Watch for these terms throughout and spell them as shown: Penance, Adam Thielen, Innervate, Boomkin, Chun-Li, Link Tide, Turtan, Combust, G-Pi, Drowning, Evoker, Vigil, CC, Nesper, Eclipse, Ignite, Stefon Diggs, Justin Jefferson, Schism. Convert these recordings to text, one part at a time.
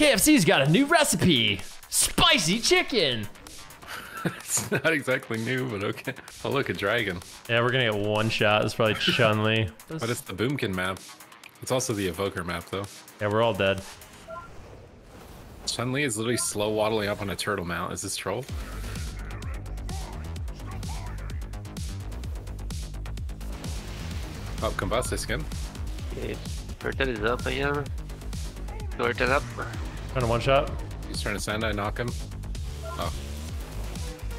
KFC's got a new recipe. Spicy chicken. It's not exactly new, but okay. Oh, look, a dragon. Yeah, we're gonna get one shot. It's probably Chun-Li. But it's the Boomkin map. It's also the Evoker map, though. Yeah, we're all dead. Chun-Li is literally slow waddling up on a turtle mount. Is this troll? Oh, Combust, I skin. Okay, Turtan is up again. Turtan up. Trying to one shot. He's trying to send, I knock him. Oh.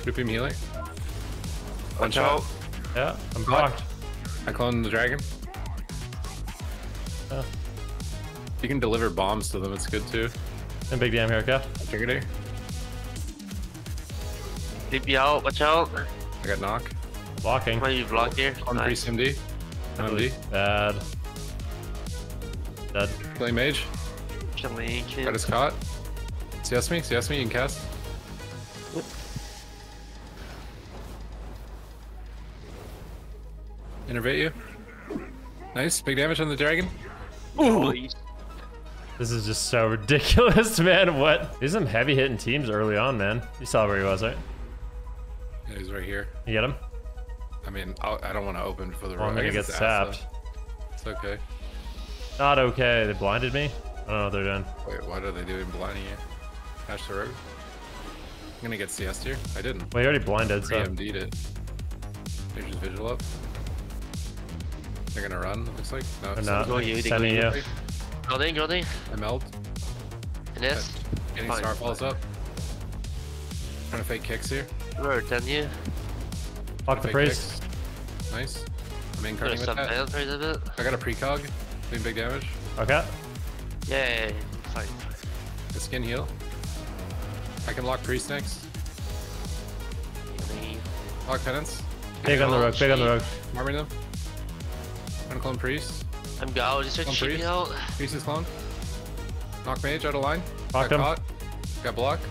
Grouping healer. One shot. Yeah, I'm blocked. I cloned the dragon. Yeah. You can deliver bombs to them, it's good too. And big damn haircut. Trigger there. DP out, watch out. I got knock. Blocking. Why you block here? On nice. Priest MD. MD. Bad. Dead. Play mage. Got his caught. CS me, you can cast. Yep. Innervate you. Nice, big damage on the dragon. Ooh! This is just so ridiculous, man. What? These are some heavy hitting teams early on, man. You saw where he was, right? Yeah, he's right here. You get him? I mean, I don't want to open for the wrong. I'm going to get sapped. It's okay. Not okay. They blinded me? I don't know what they're doing. Wait, what are they doing blinding you? Ash the road. I'm going to get CS here. I didn't. Well, you already blinded, so. AMD'd it. They're just Vigil up. They're going to run, looks like. No, they're not. Sending you. Building, building. I meld. And this? Getting fine. Starfalls up. Trying to fake kicks here. Rotate you. Lock the priest. Nice. I'm incarnating with that. Right a bit. I got a precog. Doing big damage. Okay. Yay. Fine. The skin heal. I can lock priest next. Lock penance. Big on the rogue, big on the rogue. Marming them. I'm gonna clone priest. I'm going to start shooting out. Priest is clone. Knock mage out of line. Knocked him. Caught. Got blocked,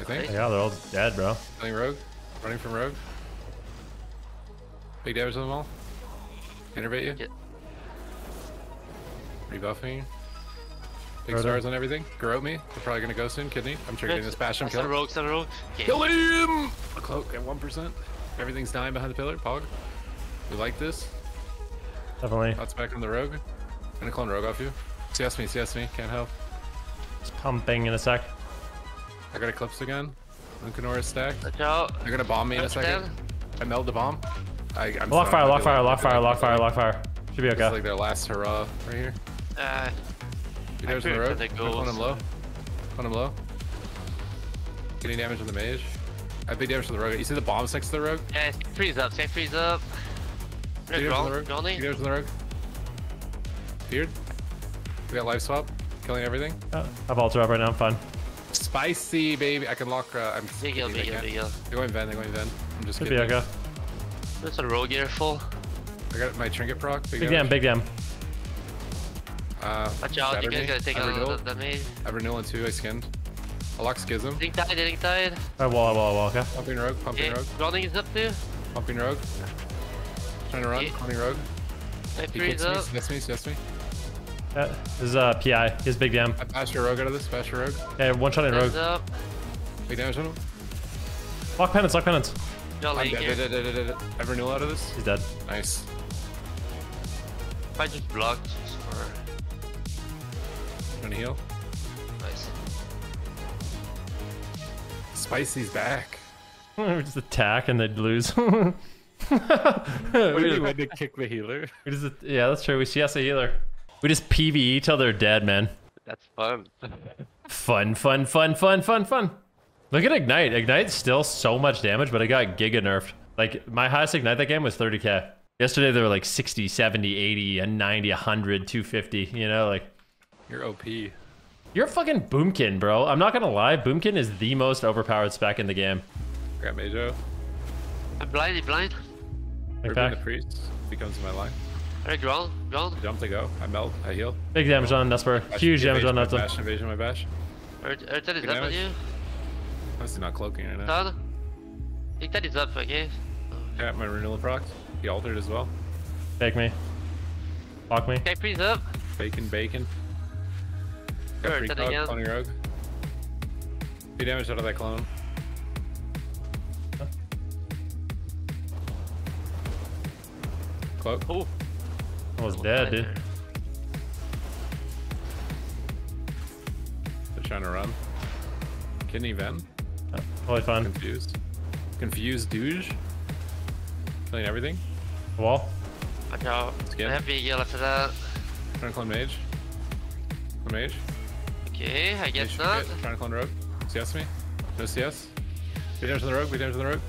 I think. Right. Yeah, they're all dead, bro. Running rogue. Running from rogue. Big damage on them all. Innervate you. Yeah. Rebuffing. Big stars on everything. Garrote me. They're probably going to go soon. Kidney. I'm triggering this passion. Kill him. Rogue, rogue. Okay. Kill him! A cloak at 1%. Everything's dying behind the pillar. Pog. We like this. Definitely. That's back on the rogue. I'm gonna clone rogue off you. CS me, can't help. It's pumping in a sec. I got Eclipse again. Lunkanora stacked. Watch out. They're gonna bomb me in a second. I meld the bomb. I'm lock fire, lock fire, lock fire, lock fire, lock fire. Should be okay. It's like their last hurrah right here. There's the rogue. Clone him low. Clone him low. Getting damage on the mage. I have big damage on the rogue. You see the bombs next to the rogue? Yeah, freeze up, stay freeze up. There's the rogue. Beard. We got life swap. Killing everything. I've ultra up right now. I'm fine. Spicy, baby. I can lock. I'm Vigil, Vigil, Vigil. They're going vent. They're going vent. I'm just kidding. Okay. There's a rogue here full. I got my trinket proc. Big damn, big damn. Watch out. You guys gotta take out the mage. I have renewal in 2. I skinned. I lock Schism. Link Tide, Link Tide. Wall. Okay. Pumping rogue, pumping rogue. Drowning is up too. Pumping rogue. Trying to run, cloning rogue. He kicks me, CS me. This is PI, he has big damn. I bash your rogue out of this, bash your rogue. Yeah, one shot in rogue. Up. Big damage on him. Lock penance, lock penance. I'm dead. I have renewal out of this. He's dead. Nice. If I just blocked, just for... Trying to heal. Nice. Spicy's back. We just attack and they'd lose. We went to kick the healer. Yeah, that's true. We CS a healer. We just PvE till they're dead, man. That's fun. Fun. Look at Ignite. Ignite's still so much damage, but it got giga nerfed. Like, my highest Ignite that game was 30k. Yesterday, they were like 60, 70, 80, and 90, 100, 250. You know, like... You're OP. You're fucking Boomkin, bro. I'm not gonna lie. Boomkin is the most overpowered spec in the game. I got Majo. I'm blindy blind. Ruben the priest becomes my line. Alright, ground, ground. Jump to go. I melt. I heal. Big damage on Nesper. Huge damage on Nesper. Bash, invasion, my bash. That is up on you. Honestly, not cloaking right now. I think that is up, okay? Yeah, my renewal proc. He altered as well. Take me. Lock me. Okay, freeze up. Bacon, bacon. Got free cog, cloning rogue. 2 damage out of that clone. Huh? Cloak. Oh. I was dead, dude. They're trying to run. Kidney Ven. Oh, probably fine. Confused. Confused douche. Killing everything. The wall. Watch out. I have Vigil after that. Trying to clone Mage. Clone Mage. Okay, I guess not. Trying to clone Rogue. CS me. No CS. Big damage on the Rogue. Big damage on the Rogue.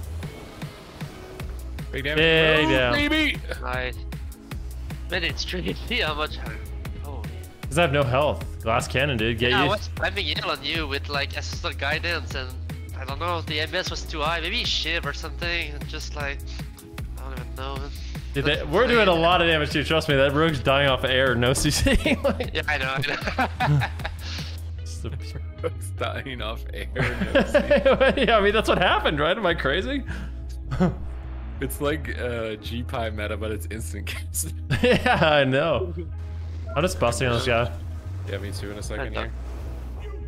Big damage. Big damage. Baby! Nice. Man, it's tricky to see how much. Oh. Because I have no health. Glass cannon, dude. Get you. I was spamming in on you with like assistant guidance, and I don't know. The MS was too high. Maybe shiv or something. And just like, I don't even know. Dude, we're doing a lot of damage too, trust me. That rogue's dying off of air, no CC. Like, yeah, I know, I know. Rogue's dying off air, no CC. Yeah, I mean, that's what happened, right? Am I crazy? It's like G-Pi meta, but it's instant cast. Yeah, I know. I'm just busting on this guy. Yeah, me too in a second here.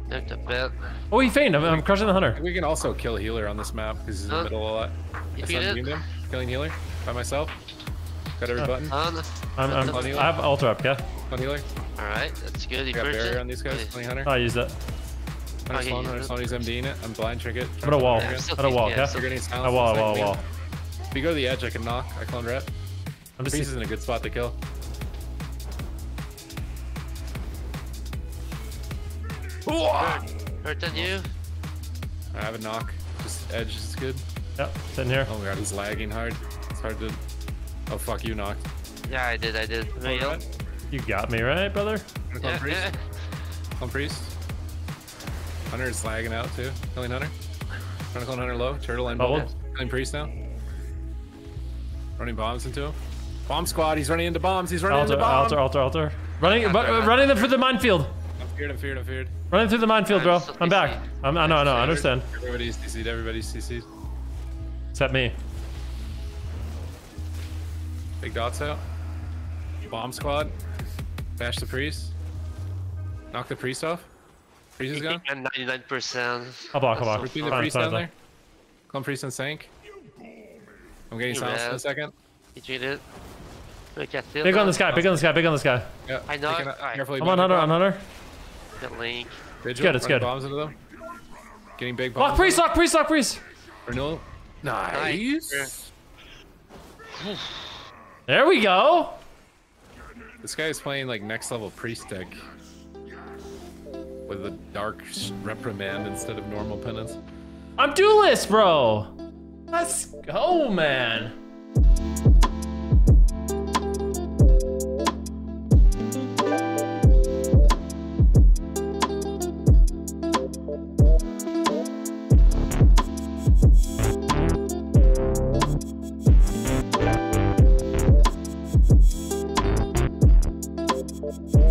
A bit. Oh, he feigned. I'm crushing the hunter. We can also kill healer on this map because he's in the middle a lot. If you did. Him, killing healer by myself. Got every button. I have altar up, yeah. On healer. Alright, that's good. You got barrier on these guys. Please. Hunter. I'll use that. Hunter's slow, Hunter's slow. He's MDing it. I'm blind trinket. Put a wall. Put a wall, yeah. You're getting silence. A wall, wall. If you go to the edge, I can knock. I clone rep. I'm just in a good spot to kill. Turtan, you? I have a knock. Just edge is good. Yep, sitting here. Oh my god, he's lagging hard. It's hard to. Oh fuck, you knocked. Yeah, I did. You got me right, brother? Clone priest. Clone priest. Hunter is lagging out too. Killing Hunter. Trying to clone Hunter low. Turtle and bubble. Killing priest now. Running bombs into him. Bomb squad. He's running into bombs. He's running into bombs. Altar. Running them for the minefield. I'm feared. Running through the minefield, bro. I'm back. I know. I understand. Everybody's CC'd. Except me. Big dots out. Bomb squad. Bash the priest. Knock the priest off. Priest is gone. 99%. I'll block. Between the priest down there. Clone priest and sank. I'm getting silence in a second. You cheated. Big on this guy. Big on this guy. Yeah. I know. Carefully. I'm on Hunter. Get Link. Vigil, it's good. Bombs into them. Getting big bombs. Lock priest. Renewal. Nice. There we go. This guy is playing like next level priest deck with a dark reprimand instead of normal penance. I'm duelist, bro. Let's go, man.